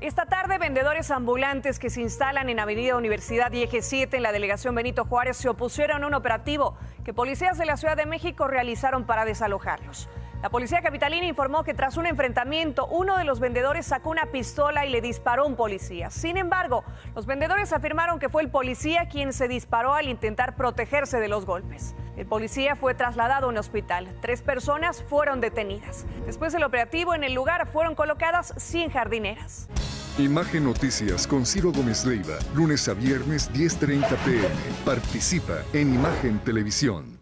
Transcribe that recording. Esta tarde, vendedores ambulantes que se instalan en Avenida Universidad y Eje 7 en la delegación Benito Juárez se opusieron a un operativo que policías de la Ciudad de México realizaron para desalojarlos. La policía capitalina informó que tras un enfrentamiento, uno de los vendedores sacó una pistola y le disparó a un policía. Sin embargo, los vendedores afirmaron que fue el policía quien se disparó al intentar protegerse de los golpes. El policía fue trasladado a un hospital. 3 personas fueron detenidas. Después del operativo en el lugar fueron colocadas 100 jardineras. Imagen Noticias con Ciro Gómez Leyva, lunes a viernes 10:30 p.m. Participa en Imagen Televisión.